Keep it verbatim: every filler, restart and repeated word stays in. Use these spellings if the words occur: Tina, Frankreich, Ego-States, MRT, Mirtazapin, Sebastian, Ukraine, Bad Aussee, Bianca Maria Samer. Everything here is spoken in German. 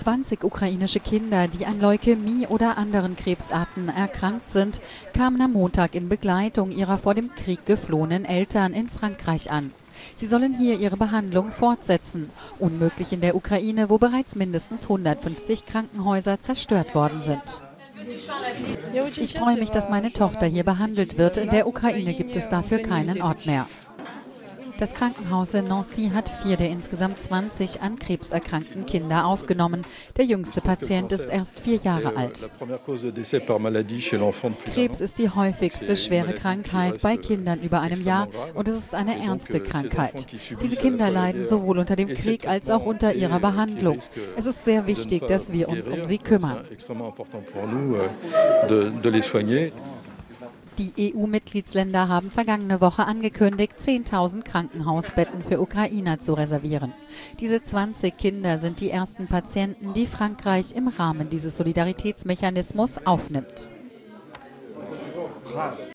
zwanzig ukrainische Kinder, die an Leukämie oder anderen Krebsarten erkrankt sind, kamen am Montag in Begleitung ihrer vor dem Krieg geflohenen Eltern in Frankreich an. Sie sollen hier ihre Behandlung fortsetzen. Unmöglich in der Ukraine, wo bereits mindestens hundertfünfzig Krankenhäuser zerstört worden sind. Ich freue mich, dass meine Tochter hier behandelt wird. In der Ukraine gibt es dafür keinen Ort mehr. Das Krankenhaus in Nancy hat vier der insgesamt zwanzig an Krebs erkrankten Kinder aufgenommen. Der jüngste Patient ist erst vier Jahre alt. Krebs ist die häufigste schwere Krankheit bei Kindern über einem Jahr und es ist eine ernste Krankheit. Diese Kinder leiden sowohl unter dem Krieg als auch unter ihrer Behandlung. Es ist sehr wichtig, dass wir uns um sie kümmern. Die E U-Mitgliedsländer haben vergangene Woche angekündigt, zehntausend Krankenhausbetten für Ukrainer zu reservieren. Diese zwanzig Kinder sind die ersten Patienten, die Frankreich im Rahmen dieses Solidaritätsmechanismus aufnimmt.